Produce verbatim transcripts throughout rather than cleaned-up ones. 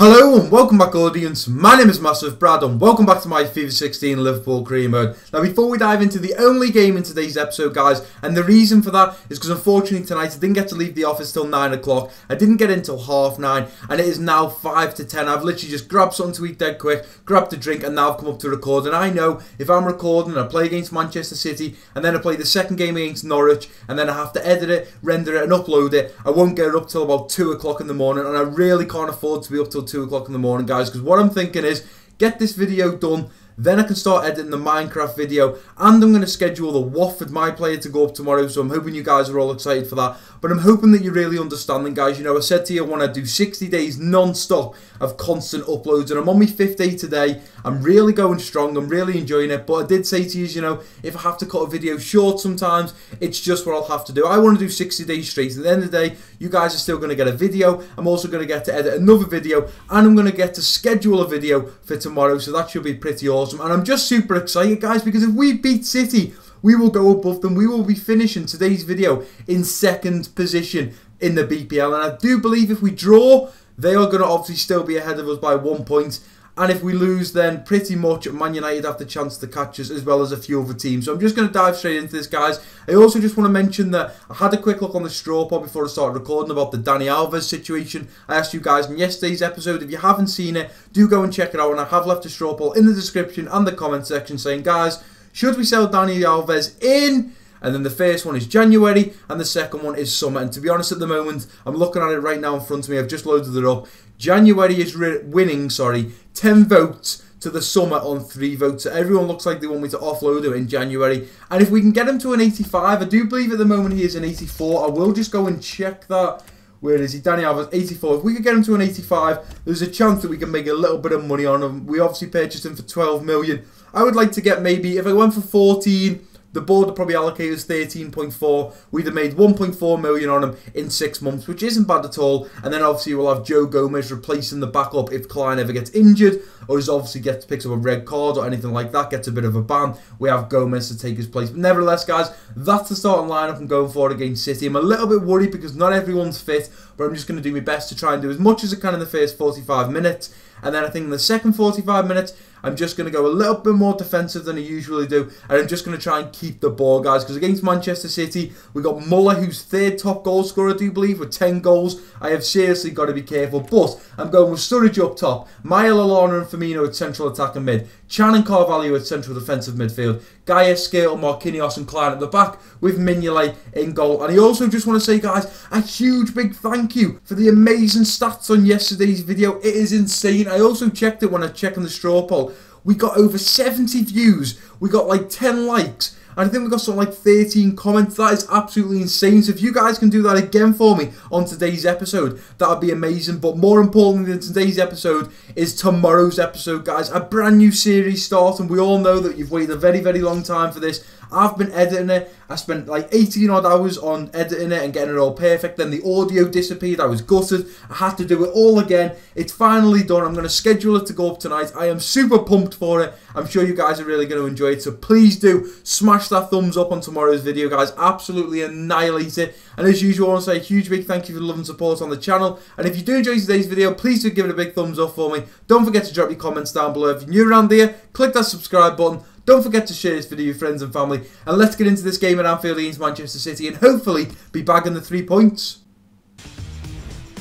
Hello and welcome back, audience. My name is Massive Brad and welcome back to my FIFA sixteen Liverpool career mode. Now, before we dive into the only game in today's episode, guys, and the reason for that is because unfortunately tonight I didn't get to leave the office till nine o'clock. I didn't get in till half nine and it is now five to ten. I've literally just grabbed something to eat dead quick, grabbed a drink, and now I've come up to record. And I know if I'm recording and I play against Manchester City and then I play the second game against Norwich and then I have to edit it, render it and upload it, I won't get it up till about two o'clock in the morning, and I really can't afford to be up till two o'clock in the morning, guys, because what I'm thinking is get this video done, then I can start editing the Minecraft video, and I'm going to schedule the Watford My Player to go up tomorrow, so I'm hoping you guys are all excited for that. But I'm hoping that you're really understanding, guys. You know, I said to you I want to do sixty days non-stop of constant uploads, and I'm on my fifth day today. I'm really going strong, I'm really enjoying it, but I did say to you, you know, if I have to cut a video short sometimes, it's just what I'll have to do. I want to do sixty days straight. At the end of the day, you guys are still going to get a video, I'm also going to get to edit another video, and I'm going to get to schedule a video for tomorrow, so that should be pretty awesome. And I'm just super excited, guys, because if we beat City, we will go above them. We will be finishing today's video in second position in the B P L. And I do believe if we draw, they are going to obviously still be ahead of us by one point. And if we lose, then pretty much Man United have the chance to catch us, as well as a few other teams. So I'm just going to dive straight into this, guys. I also just want to mention that I had a quick look on the straw poll before I started recording about the Dani Alves situation. I asked you guys in yesterday's episode. If you haven't seen it, do go and check it out. And I have left a straw poll in the description and the comment section saying, guys, should we sell Dani Alves in? And then the first one is January, and the second one is summer. And to be honest, at the moment, I'm looking at it right now in front of me. I've just loaded it up. January is winning, sorry, ten votes to the summer on three votes. So everyone looks like they want me to offload him in January. And if we can get him to an eighty-five, I do believe at the moment he is an eighty-four. I will just go and check that. Where is he? Dani Alves, eighty-four. If we could get him to an eighty-five, there's a chance that we can make a little bit of money on him. We obviously purchased him for twelve million. I would like to get maybe, if I went for fourteen... the board would probably allocate us thirteen point four. We'd have made one point four million on him in six months, which isn't bad at all. And then obviously we'll have Joe Gomez replacing the backup if Kline ever gets injured, or is obviously gets picks up a red card or anything like that, gets a bit of a ban. We have Gomez to take his place. But nevertheless, guys, that's the starting lineup I'm going for against City. I'm a little bit worried because not everyone's fit, but I'm just going to do my best to try and do as much as I can in the first forty-five minutes. And then I think in the second forty-five minutes, I'm just going to go a little bit more defensive than I usually do. And I'm just going to try and keep the ball, guys. Because against Manchester City, we got Muller, who's third top goal scorer, I do believe, with ten goals. I have seriously got to be careful. But I'm going with Sturridge up top, Maia Lallana and Firmino at central attack and mid, Chan and Carvalho at central defensive midfield, Gaius, Skrtel, Marquinhos and Kline at the back, with Mignolet in goal. And I also just want to say, guys, a huge big thank you for the amazing stats on yesterday's video. It is insane. I also checked it when I checked on the straw poll. We got over seventy views. We got like ten likes. And I think we got something like thirteen comments. That is absolutely insane. So if you guys can do that again for me on today's episode, that would be amazing. But more importantly than today's episode is tomorrow's episode, guys. A brand new series start, and we all know that you've waited a very, very long time for this. I've been editing it. I spent like eighteen odd hours on editing it and getting it all perfect. Then the audio disappeared. I was gutted. I had to do it all again. It's finally done. I'm going to schedule it to go up tonight. I am super pumped for it. I'm sure you guys are really going to enjoy it. So please do smash that thumbs up on tomorrow's video, guys. Absolutely annihilate it. And as usual, I want to say a huge big thank you for the love and support on the channel. And if you do enjoy today's video, please do give it a big thumbs up for me. Don't forget to drop your comments down below. If you're new around here, click that subscribe button. Don't forget to share this video with your friends and family. And let's get into this game at Anfield against Manchester City and hopefully be bagging the three points.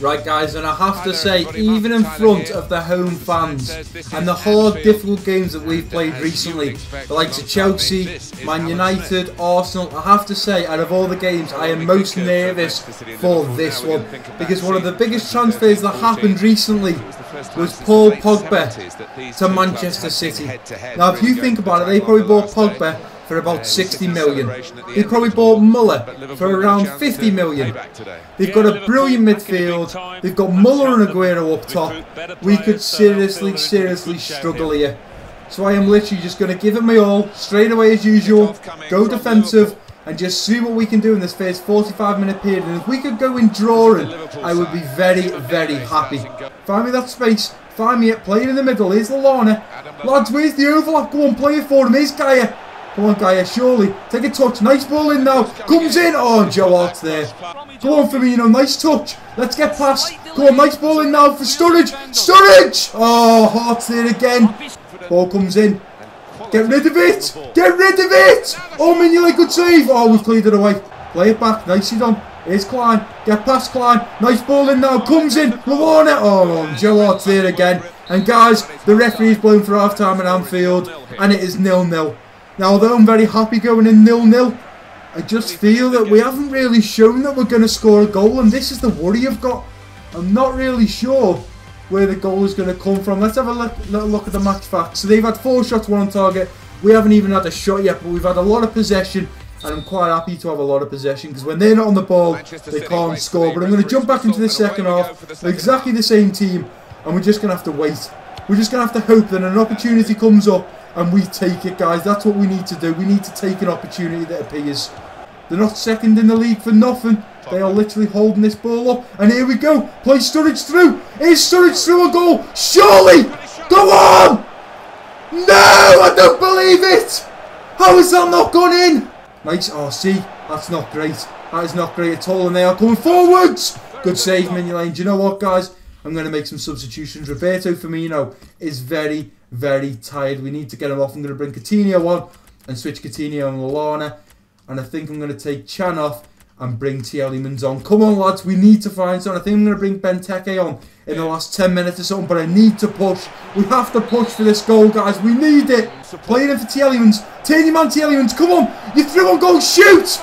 Right, guys, and I have to say, even in front of the home fans and the hard, difficult games that we've played recently, the likes of Chelsea, Man United, Arsenal, I have to say, out of all the games, I am most nervous for this one, because one of the biggest transfers that happened recently was Paul Pogba to Manchester City. Now, if you think about it, they probably bought Pogba for about sixty million. They probably bought Muller for around fifty million. They've got a brilliant midfield. They've got Muller and Aguero up top. We could seriously, seriously struggle here. So I am literally just going to give it my all, straight away as usual, go defensive, and just see what we can do in this first forty-five minute period. And if we could go in drawing, I would be very, very happy. Find me that space. Find me it. Playing in the middle. Here's Lallana. Lads, where's the overlap? Go on, play it for him. Here's Kaya. Come on, Gaius, surely. Take a touch. Nice ball in now. Comes in. Oh, Joe Hart's there. Go on, Firmino. Nice touch. Let's get past. Go on, nice ball in now for Sturridge. Sturridge! Oh, Hart's there again. Ball comes in. Get rid of it. Get rid of it. Oh, Mignolet, good save. Oh, we've cleared it away. Play it back. Nicely done. Here's Kline. Get past Kline. Nice ball in now. Comes in. Lallana. Oh, Joe Hart's there again. And, guys, the referee is blowing for half-time at Anfield. And it is nil nil. Now, although I'm very happy going in nil nil, I just feel that we haven't really shown that we're going to score a goal, and this is the worry I've got. I'm not really sure where the goal is going to come from. Let's have a look, little look at the match facts. So they've had four shots, one on target. We haven't even had a shot yet, but we've had a lot of possession, and I'm quite happy to have a lot of possession, because when they're not on the ball, they can't score. But I'm going to jump back into the second half, exactly the same team, and we're just going to have to wait. We're just going to have to hope that an opportunity comes up, and we take it, guys. That's what we need to do. We need to take an opportunity that appears. They're not second in the league for nothing. They are literally holding this ball up. And here we go. Play Sturridge through. Here's Sturridge through a goal. Surely. Go on. No, I don't believe it. How is that not gone in? Nice R C. That's not great. That is not great at all. And they are coming forwards. Good save, Mignolet. Do you know what, guys? I'm going to make some substitutions. Roberto Firmino is very, very tired. We need to get him off. I'm going to bring Coutinho on and switch Coutinho and Lallana. And I think I'm going to take Chan off and bring Tielemans on. Come on, lads. We need to find something. I think I'm going to bring Benteke on in the last ten minutes or something. But I need to push. We have to push for this goal, guys. We need it. Playing in for Tielemans. Turn your man, Tielemans. Come on. You threw on goal. Shoot.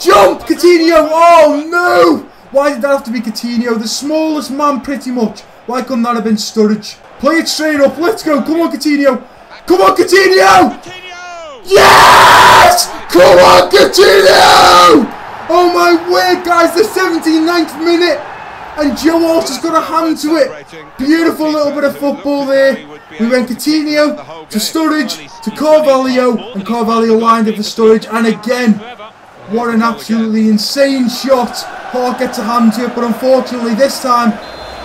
Jump, Coutinho. Oh, no. Why did that have to be Coutinho? The smallest man, pretty much. Why couldn't that have been Sturridge? Play it straight up. Let's go. Come on, Coutinho. Come on, Coutinho. Yes! Come on, Coutinho. Oh, my word, guys. The seventy-ninth minute. And Joe Hart has got a hand to it. Beautiful little bit of football there. We went Coutinho to Sturridge to Carvalho. And Carvalho lined up for Sturridge. And again, what an absolutely insane shot. Hart gets a hand to it. But unfortunately, this time,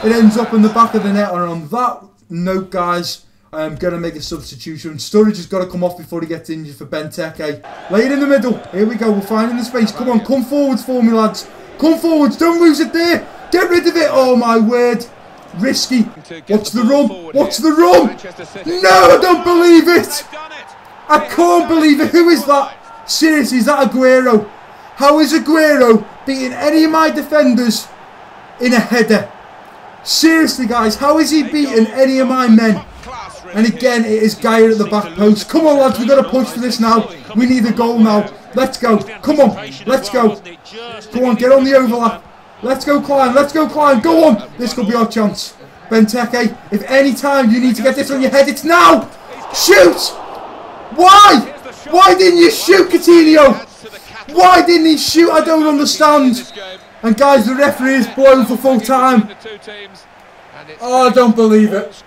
it ends up in the back of the net. And on that note, guys, I'm going to make a substitution. Sturridge has got to come off before he gets injured for Benteke. Lay it in the middle. Here we go. We're finding the space. Come on. Come forwards for me, lads. Come forwards. Don't lose it there. Get rid of it. Oh, my word. Risky. Watch the run. Watch the run. No, I don't believe it. I can't believe it. Who is that? Seriously, is that Aguero? How is Aguero beating any of my defenders in a header? Seriously, guys, how is he beating any of my men? And again, it is Gaius at the back post. Come on, lads, we've got to push for this now. We need a goal now. Let's go. Come on. Let's go. Come on, get on the overlap. Let's go, Kline. Let's go, Kline. Go on. This could be our chance. Benteke, if any time you need to get this on your head, it's now. Shoot. Why? Why didn't you shoot, Coutinho? Why didn't he shoot? I don't understand. And guys, the referee is blown for full time. Oh, I don't believe it.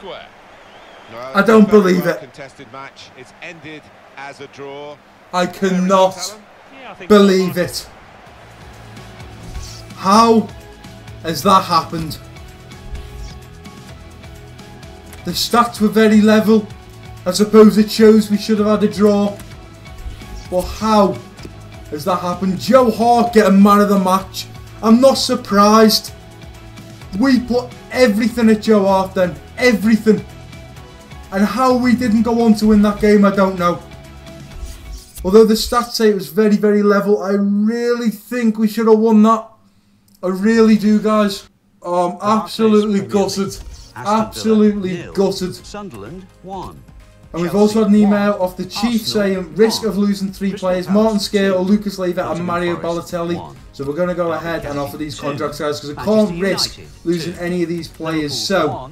I don't believe it. I cannot believe it. How has that happened? The stats were very level. I suppose it shows we should have had a draw. But how has that happened? Joe Hart getting man of the match. I'm not surprised. We put everything at Joe Hart then. Everything. And how we didn't go on to win that game, I don't know. Although the stats say it was very, very level, I really think we should have won that. I really do, guys. Oh, I'm absolutely gutted. Absolutely gutted. Sunderland won. And we've also had an email off the Chief saying risk of losing three players, Martin Skrtel, Lucas Leiva and Mario Balotelli. So we're going to go ahead and offer these contracts, guys, because I can't risk losing any of these players. So,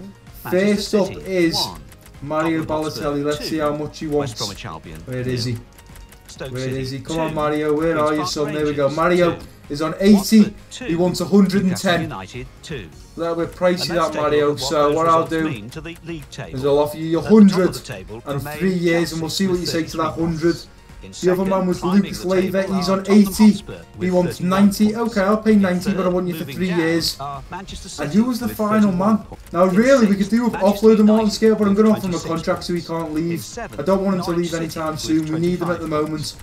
first up is Mario Balotelli. Let's see how much he wants. Where is he? Where is he? Come on, Mario. Where are you, son? There we go. Mario is on eighty. He wants one hundred and ten. A little bit pricey, that, Mario. So what I'll do is I'll offer you your one hundred and three years, and we'll see what you say to that one hundred. The other man was Lucas Leiva. He's on eighty. He wants ninety. Okay, I'll pay ninety, but I want you for three years. And who was the final man? Now, really, we could do with offloading Martin Skrtel, but I'm going to offer him a contract so he can't leave. I don't want him to leave anytime soon. We need him at the moment.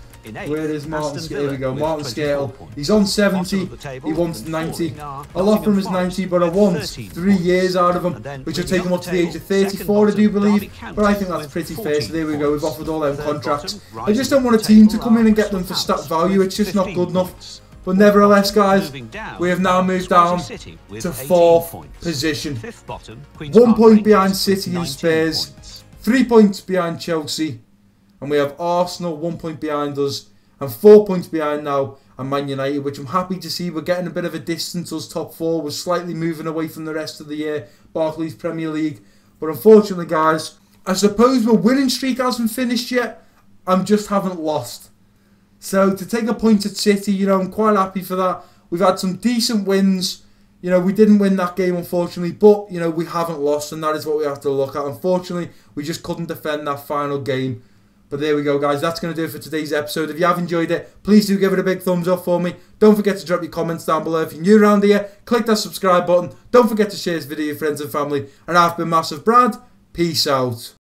Where is Martin Skrtel? Here we go, Martin Skrtel. He's on seventy. He wants ninety. I'll offer him his ninety, but I want three years out of him, which will take him up to the age of thirty-four, I do believe. But I think that's pretty fair. So there we go. We've offered all them contracts. I just don't want a team to come in and get them for stat value. It's just not good enough. But nevertheless, guys, we have now moved down to fourth position, one point behind City and Spurs, three points behind Chelsea. And we have Arsenal one point behind us and four points behind now and Man United, which I'm happy to see. We're getting a bit of a distance, us top four. We're slightly moving away from the rest of the year, Barclays Premier League. But unfortunately, guys, I suppose my winning streak hasn't finished yet. I just haven't lost. So to take a point at City, you know, I'm quite happy for that. We've had some decent wins. You know, we didn't win that game, unfortunately, but, you know, we haven't lost, and that is what we have to look at. Unfortunately, we just couldn't defend that final game. But there we go, guys. That's going to do it for today's episode. If you have enjoyed it, please do give it a big thumbs up for me. Don't forget to drop your comments down below. If you're new around here, click that subscribe button. Don't forget to share this video with your friends and family. And I've been Massive Brad. Peace out.